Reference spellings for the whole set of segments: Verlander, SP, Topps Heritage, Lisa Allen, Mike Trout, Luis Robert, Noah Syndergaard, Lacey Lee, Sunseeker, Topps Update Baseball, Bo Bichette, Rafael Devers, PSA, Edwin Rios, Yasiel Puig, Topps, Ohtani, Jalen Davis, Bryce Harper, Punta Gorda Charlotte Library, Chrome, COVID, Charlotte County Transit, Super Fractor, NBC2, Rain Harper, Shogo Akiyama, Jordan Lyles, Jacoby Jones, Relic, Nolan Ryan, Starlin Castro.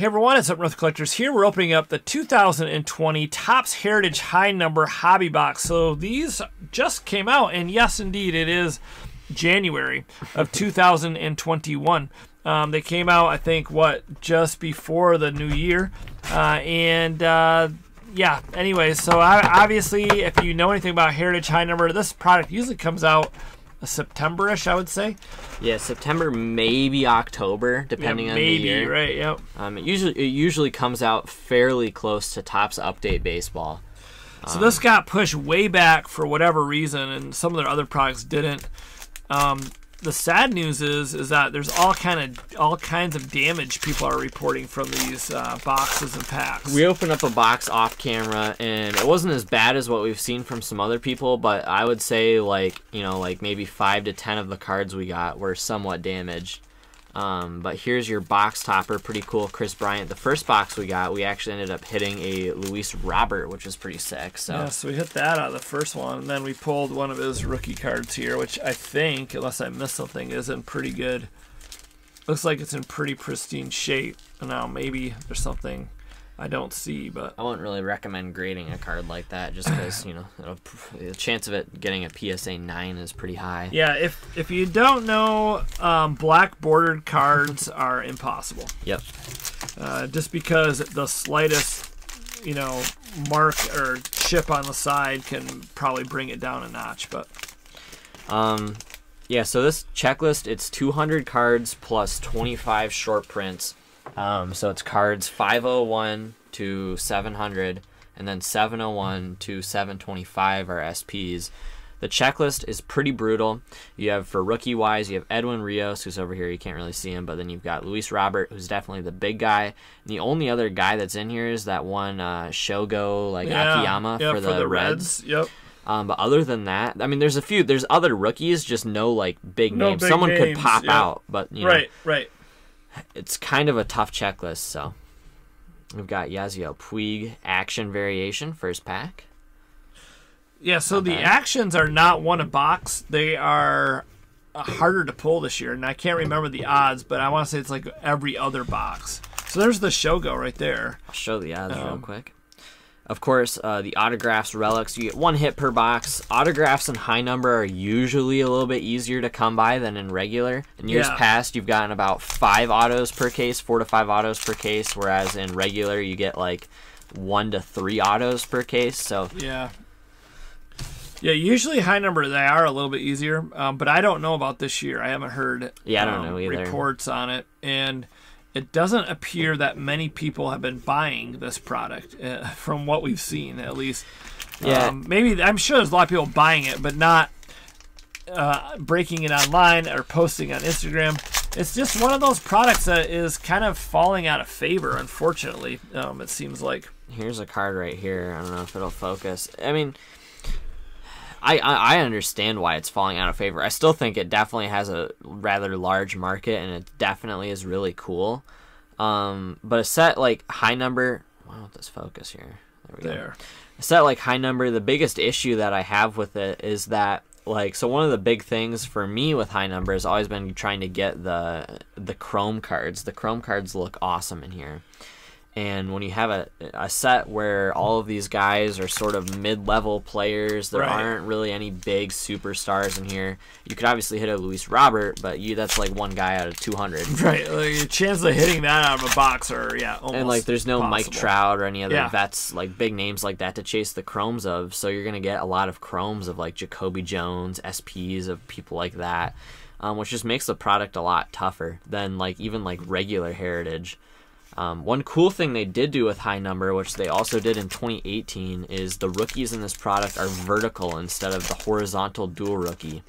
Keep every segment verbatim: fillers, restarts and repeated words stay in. Hey everyone, it's Up North Collectors here. We're opening up the two thousand twenty Topps Heritage High Number Hobby Box. So these just came out, and yes, indeed, it is January of two thousand twenty-one. Um, they came out, I think, what, just before the new year. Uh, and, uh, yeah, anyway, so I, obviously, if you know anything about Heritage High Number, this product usually comes out September-ish, I would say. Yeah, September, maybe October, depending yeah, maybe, on the year. Maybe, right, yep. Um, it, usually, it usually comes out fairly close to Topps Update Baseball. Um, so this got pushed way back for whatever reason, and some of their other products didn't. Um, the sad news is is that there's all kind of all kinds of damage people are reporting from these uh, boxes and packs. We opened up a box off camera, and it wasn't as bad as what we've seen from some other people, but I would say like you know like maybe five to ten of the cards we got were somewhat damaged. Um, but here's your box topper, pretty cool, Chris Bryant. The first box we got, we actually ended up hitting a Luis Robert, which is pretty sick. So yeah, so we hit that out of the first one, and then we pulled one of his rookie cards here, which I think, unless I missed something, is in pretty good. Looks like it's in pretty pristine shape. Now maybe there's something I don't see, but I wouldn't really recommend grading a card like that, just because you know it'll, the chance of it getting a P S A nine is pretty high. Yeah, if if you don't know, um, black bordered cards are impossible. Yep. Uh, just because the slightest, you know, mark or chip on the side can probably bring it down a notch. But, um, yeah. So this checklist, it's two hundred cards plus twenty-five short prints. Um, so it's cards five oh one to seven hundred, and then seven oh one to seven twenty-five are S Ps. The checklist is pretty brutal. You have, for rookie-wise, you have Edwin Rios, who's over here. You can't really see him, but then you've got Luis Robert, who's definitely the big guy. And the only other guy that's in here is that one uh, Shogo like yeah, Akiyama yeah, for, the for the Reds. Reds. Yep. Um, but other than that, I mean, there's a few. There's other rookies, just no like big no names. Big Someone names, could pop yeah. out, but you right, know. right. It's kind of a tough checklist, so we've got Yasiel Puig action variation first pack. Yeah, so not the bad. Actions are not one a box; they are harder to pull this year, and I can't remember the odds, but I want to say it's like every other box. So there's the Shogo right there. I'll show the odds um, real quick. Of course, uh, the autographs, relics, you get one hit per box. Autographs in high number are usually a little bit easier to come by than in regular. In years yeah. past, you've gotten about five autos per case, four to five autos per case, whereas in regular, you get like one to three autos per case. So yeah, yeah. Usually high number, they are a little bit easier, um, but I don't know about this year. I haven't heard yeah, I don't um, know either. reports on it. And it doesn't appear that many people have been buying this product, uh, from what we've seen, at least. Yeah. Um, maybe, I'm sure there's a lot of people buying it, but not uh, breaking it online or posting on Instagram. It's just one of those products that is kind of falling out of favor, unfortunately, um, it seems like. Here's a card right here. I don't know if it'll focus. I mean, I, I understand why it's falling out of favor. I still think it definitely has a rather large market, and it definitely is really cool. Um, but a set like high number, why don't this focus here? There we there. go. A set like high number, the biggest issue that I have with it is that, like, so one of the big things for me with high number has always been trying to get the the Chrome cards. The Chrome cards look awesome in here. And when you have a, a set where all of these guys are sort of mid-level players, there right. aren't really any big superstars in here. You could obviously hit a Luis Robert, but you that's like one guy out of two hundred. Right, like your chances of hitting that out of a box are, yeah, almost And like there's no possible. Mike Trout or any other yeah. vets, like big names like that to chase the Chromes of, so you're going to get a lot of Chromes of like Jacoby Jones, S Ps of people like that, um, which just makes the product a lot tougher than like even like regular Heritage. Um, one cool thing they did do with high number, which they also did in twenty eighteen, is the rookies in this product are vertical instead of the horizontal dual rookie.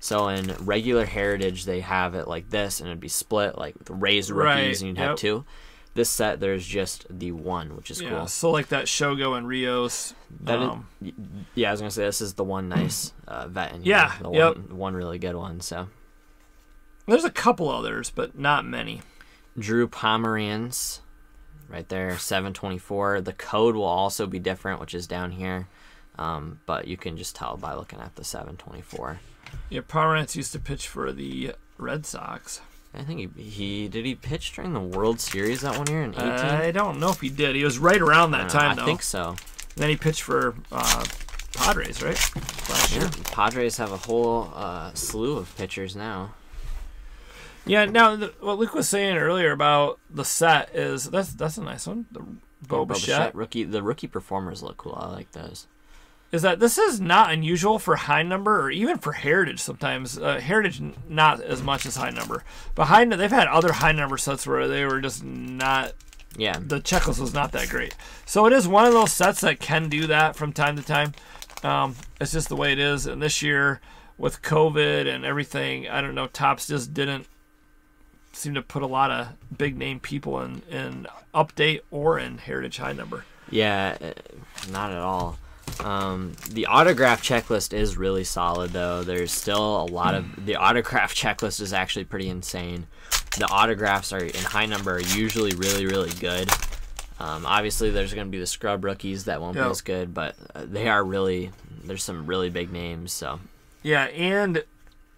So in regular Heritage, they have it like this, and it'd be split, like raised rookies, right. and you'd have yep. two. This set, there's just the one, which is yeah, cool. So like that Shogo and Rios. That um, is, yeah, I was going to say, this is the one nice uh, vet in here. Yeah, the yep. one, one really good one. So there's a couple others, but not many. Drew Pomeranz, right there, seven twenty-four. The code will also be different, which is down here, um, but you can just tell by looking at the seven twenty-four. Yeah, Pomeranz used to pitch for the Red Sox. I think he, he did he pitch during the World Series that one year in eighteen? Uh, I don't know if he did. He was right around that time, though. I think so. And then he pitched for uh, Padres, right? Last year. Yeah, Padres have a whole uh, slew of pitchers now. Yeah, now, the, what Luke was saying earlier about the set is, that's that's a nice one. The Bo Bichette. Rookie, the rookie performers look cool. I like those. Is that this is not unusual for high number or even for Heritage sometimes. Uh, Heritage, not as much as high number. But high, they've had other high number sets where they were just not... Yeah. The checklist was not that great. So it is one of those sets that can do that from time to time. Um, it's just the way it is. And this year, with COVID and everything, I don't know, Topps just didn't seem to put a lot of big-name people in, in Update or in Heritage high number. Yeah, not at all. Um, the autograph checklist is really solid, though. There's still a lot of... The autograph checklist is actually pretty insane. The autographs are in high number are usually really, really good. Um, obviously, there's going to be the scrub rookies that won't yep. be as good, but they are really... There's some really big names, so... Yeah, and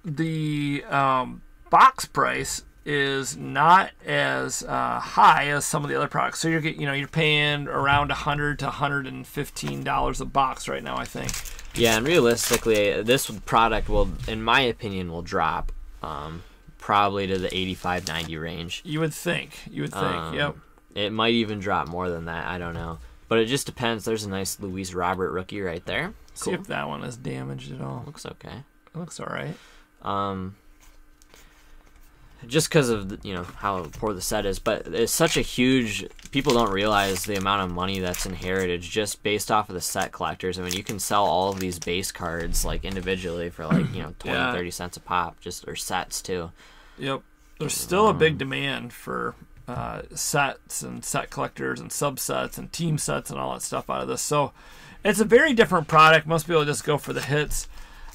the um, box price is not as uh, high as some of the other products. So you're get, you know, you're paying around a hundred to a hundred fifteen dollars a box right now, I think. Yeah, and realistically, this product will, in my opinion, will drop um, probably to the eighty-five, ninety range. You would think. You would think. Um, yep. It might even drop more than that. I don't know, but it just depends. There's a nice Luis Robert rookie right there. Cool. See if that one is damaged at all. Looks okay. It looks all right. Um. Just because of the, you know, how poor the set is, but it's such a huge... People don't realize the amount of money that's in Heritage just based off of the set collectors. I mean, you can sell all of these base cards like individually for like, you know, twenty, yeah. thirty cents a pop, just or sets too. Yep, there's still um, a big demand for uh, sets and set collectors and subsets and team sets and all that stuff out of this. So it's a very different product. Most people just go for the hits.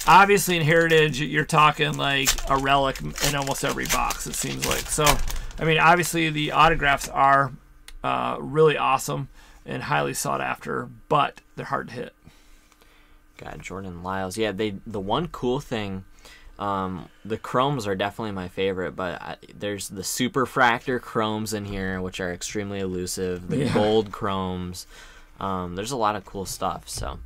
Obviously, in Heritage, you're talking like a relic in almost every box, it seems like. So, I mean, obviously, the autographs are uh, really awesome and highly sought after, but they're hard to hit. Got Jordan Lyles. Yeah, they the one cool thing, um, the Chromes are definitely my favorite, but I, there's the Super Fractor Chromes in here, which are extremely elusive, the yeah. gold Chromes. Um, there's a lot of cool stuff, so...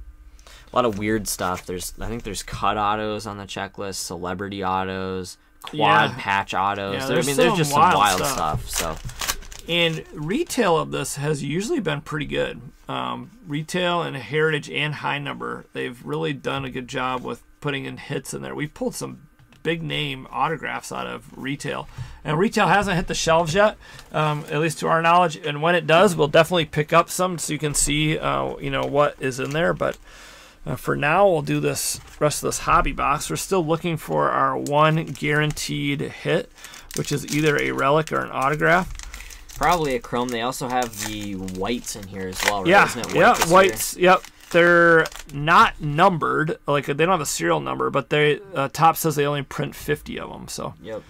A lot of weird stuff. There's, I think there's cut autos on the checklist, celebrity autos, quad yeah. patch autos. Yeah, there's I mean, there's just wild some wild stuff. stuff. So, and retail of this has usually been pretty good. Um, retail and Heritage and high number, they've really done a good job with putting in hits in there. We pulled some big name autographs out of retail, and retail hasn't hit the shelves yet, um, at least to our knowledge. And when it does, we'll definitely pick up some so you can see, uh, you know, what is in there, but. Uh, for now, we'll do this rest of this hobby box. We're still looking for our one guaranteed hit, which is either a relic or an autograph. Probably a chrome. They also have the whites in here as well, right? Yeah, Isn't it white yeah, whites. Year? Yep, they're not numbered. Like they don't have a serial number, but they uh, Topps says they only print fifty of them. So yep.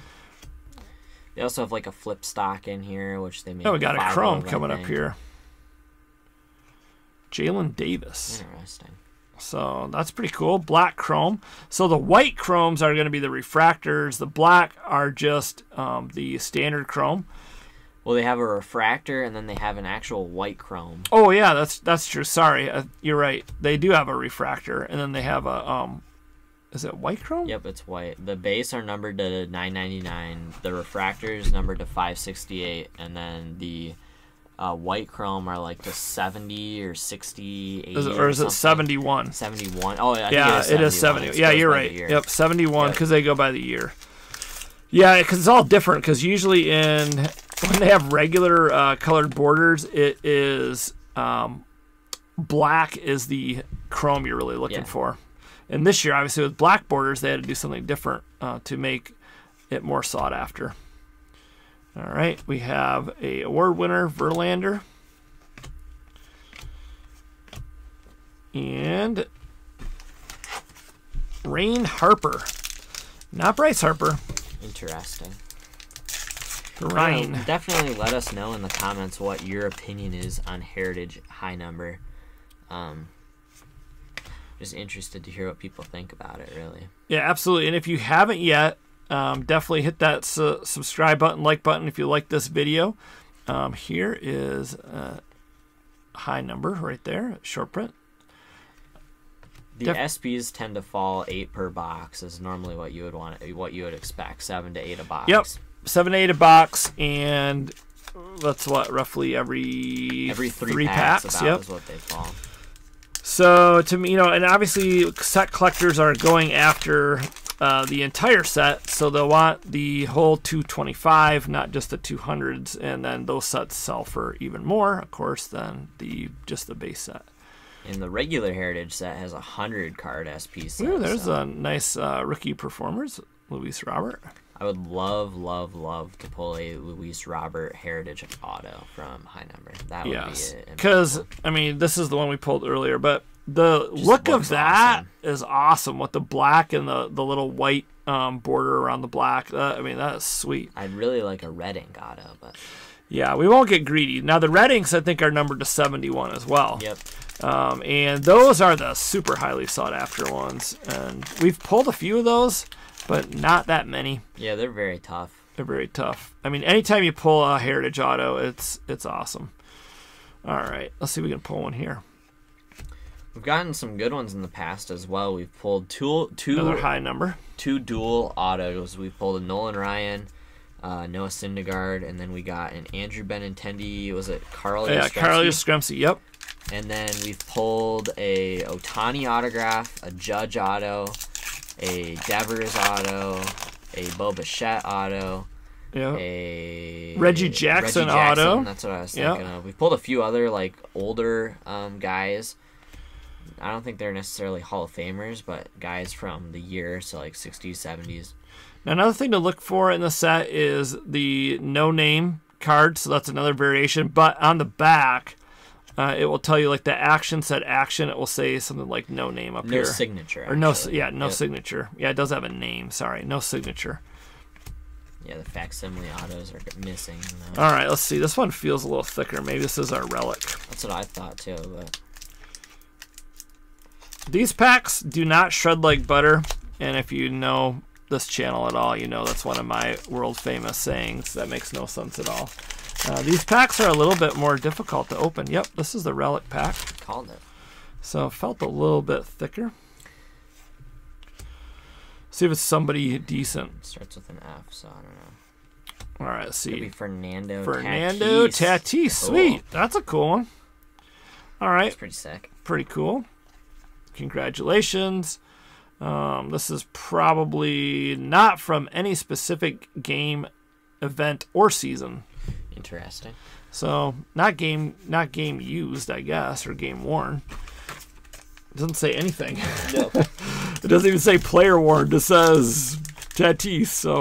They also have like a flip stock in here, which they make. Oh, we got a chrome coming up here. Jalen Davis. Interesting. So that's pretty cool. Black chrome. So the white chromes are going to be the refractors. The black are just um, the standard chrome. Well, they have a refractor, and then they have an actual white chrome. Oh, yeah, that's that's true. Sorry, uh, you're right. They do have a refractor, and then they have a... Um, is it white chrome? Yep, it's white. The base are numbered to nine ninety-nine. The refractors numbered to five sixty-eight, and then the... Uh, white chrome are like the seventy or sixty, eighty. Is it, or, or is it seventy-one? seventy-one. Oh, I yeah, think it is seventy. It is seventy. Yeah, you're right. Yep, seventy-one because yep. they go by the year. Yeah, because it's all different. Because usually in when they have regular uh, colored borders, it is um, black is the chrome you're really looking yeah. for. And this year, obviously, with black borders, they had to do something different uh, to make it more sought after. All right, we have a award winner, Verlander. And Rain Harper. Not Bryce Harper. Interesting. Rain. Well, definitely let us know in the comments what your opinion is on Heritage high number. Um, just interested to hear what people think about it, really. Yeah, absolutely. And if you haven't yet, Um, definitely hit that su subscribe button, like button if you like this video. Um, here is a high number right there, short print. The Def S Bs tend to fall eight per box is normally what you would want, what you would expect, seven to eight a box. Yep, seven to eight a box, and that's what roughly every every three, three packs, packs about yep. is what they fall. So to me, you know, and obviously set collectors are going after uh, the entire set, so they'll want the whole two twenty-five, not just the two hundreds, and then those sets sell for even more, of course, than the just the base set. And the regular Heritage set has a hundred card S P set. Ooh, there's so. a nice uh, rookie performers, Luis Robert. I would love, love, love to pull a Luis Robert Heritage auto from high number. That would yes. be it. Because, I mean, this is the one we pulled earlier, but the Just look of that awesome. is awesome with the black and the, the little white um, border around the black. Uh, I mean, that is sweet. I'd really like a red ink auto, but... Yeah, we won't get greedy. Now, the red inks, I think, are numbered to seventy-one as well. Yep. Um, and those are the super highly sought-after ones. And we've pulled a few of those, but not that many. Yeah, they're very tough. They're very tough. I mean, anytime you pull a Heritage auto, it's it's awesome. All right, let's see if we can pull one here. We've gotten some good ones in the past as well. We've pulled two... two Another high number. Two dual autos. We've pulled a Nolan Ryan... Uh, Noah Syndergaard, and then we got an Andrew Benintendi. Was it Carlos? Yeah, Carlos Scrumpsey. Yep. And then we pulled a Ohtani autograph, a Judge auto, a Devers auto, a Bo Bichette auto, yeah, a Reggie Jackson, Reggie Jackson auto. That's what I was thinking yep. of. We pulled a few other like older um, guys. I don't think they're necessarily Hall of Famers, but guys from the year, so like sixties, seventies. Now, another thing to look for in the set is the no-name card, so that's another variation. But on the back, uh, it will tell you, like, the action said action. It will say something like no name up no here. No signature. Or no, yeah, no yep. signature. Yeah, it does have a name. Sorry, no signature. Yeah, the facsimile autos are missing. Though. All right, let's see. This one feels a little thicker. Maybe this is our Relic. That's what I thought, too. But... These packs do not shred like butter, and if you know... this channel at all, you know that's one of my world famous sayings that makes no sense at all. Uh, these packs are a little bit more difficult to open. Yep, this is the Relic pack. Called it. So it felt a little bit thicker. See if it's somebody decent. It starts with an F, so I don't know. All right, let's see. Could be Fernando. Fernando Tatis. Tatis. Sweet. Cool. That's a cool one. All right. That's pretty sick. Pretty cool. Congratulations. Um, this is probably not from any specific game, event, or season. Interesting. So not game, not game used, I guess, or game worn. It doesn't say anything. No. It doesn't even say player worn. It just says Tatis. So.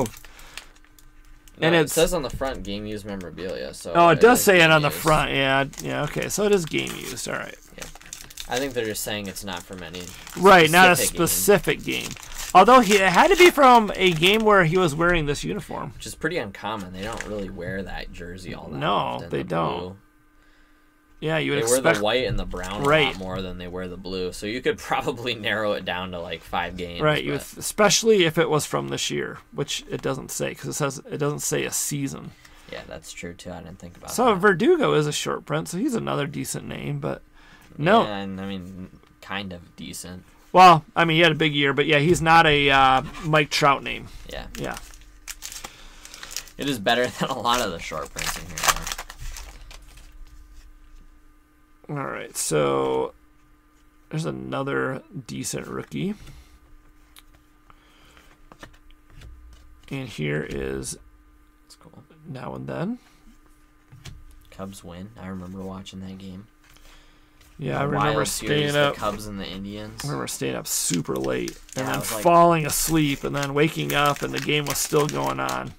No, and it says on the front game used memorabilia. So. Oh, it, it does say it on used. the front. Yeah. Yeah. Okay. So it is game used. All right. Yeah. I think they're just saying it's not from any right, not a specific game. game. Although he, it had to be from a game where he was wearing this uniform, which is pretty uncommon. They don't really wear that jersey all that no, often. No, they the don't. Blue. Yeah, you would they expect... wear the white and the brown right. a lot more than they wear the blue. So you could probably narrow it down to like five games. Right, but... would, especially if it was from this year, which it doesn't say because it says it doesn't say a season. Yeah, that's true too. I didn't think about so that. So Verdugo is a short print, so he's another decent name, but. No, yeah, and I mean, kind of decent. Well, I mean, he had a big year, but yeah, he's not a uh, Mike Trout name. Yeah, yeah. It is better than a lot of the short prints in here. All right, so there's another decent rookie, and here is that's cool. Now and then. Cubs win. I remember watching that game. Yeah, I remember staying up. The Cubs and the Indians. I remember staying up super late and yeah, then falling like... asleep and then waking up and the game was still going on.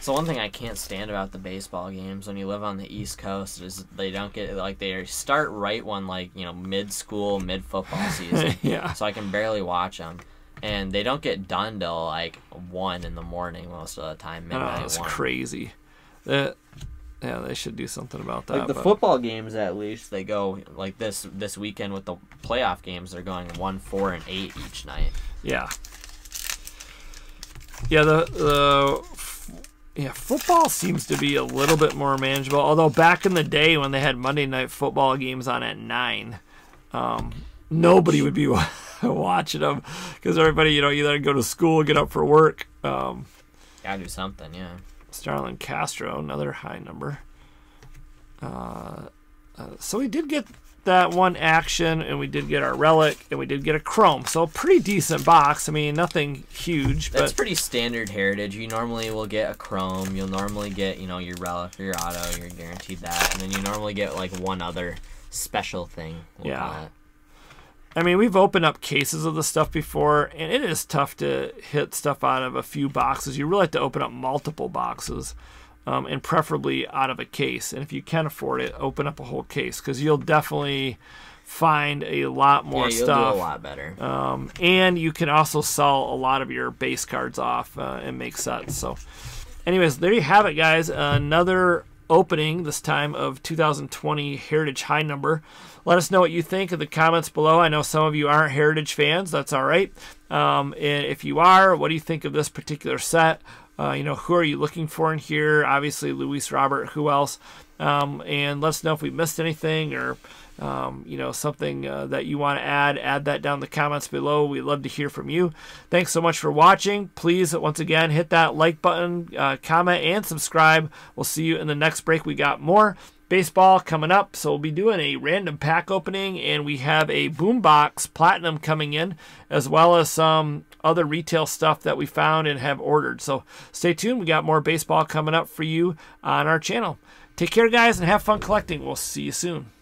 So one thing I can't stand about the baseball games when you live on the East Coast is they don't get like they start right when like you know mid school mid football season. Yeah. So I can barely watch them, and they don't get done till like one in the morning most of the time. Midnight. Oh, that's crazy. That. Yeah, they should do something about that. Like the but. football games, at least they go like this this weekend with the playoff games. They're going one, four, and eight each night. Yeah. Yeah, the, the yeah football seems to be a little bit more manageable. Although back in the day when they had Monday Night Football games on at nine, um, nobody would be watching them because everybody, you know, either go to school, get up for work. Um, Gotta do something, yeah. Starlin Castro, another high number. Uh, uh, so we did get that one action, and we did get our relic, and we did get a chrome. So a pretty decent box. I mean, nothing huge. That's but pretty standard heritage. You normally will get a chrome. You'll normally get, you know, your relic or your auto. You're guaranteed that. And then you normally get, like, one other special thing. We'll yeah. call it. I mean, we've opened up cases of the stuff before, and it is tough to hit stuff out of a few boxes. You really have to open up multiple boxes, um, and preferably out of a case. And if you can afford it, open up a whole case because you'll definitely find a lot more yeah, you'll stuff. Do a lot better. Um, and you can also sell a lot of your base cards off uh, and make sets. So, anyways, there you have it, guys. Another opening this time of two thousand twenty Heritage High Number. Let us know what you think in the comments below. I know some of you aren't Heritage fans. That's all right. Um, and if you are, what do you think of this particular set? Uh, you know, who are you looking for in here? Obviously, Luis Robert. Who else? Um, and let us know if we missed anything or, um, you know, something uh, that you want to add. Add that down in the comments below. We'd love to hear from you. Thanks so much for watching. Please, once again, hit that like button, uh, comment, and subscribe. We'll see you in the next break. We got more baseball coming up, so we'll be doing a random pack opening, and we have a Boombox Platinum coming in, as well as some other retail stuff that we found and have ordered. So stay tuned. We got more baseball coming up for you on our channel. Take care, guys, and have fun collecting. We'll see you soon.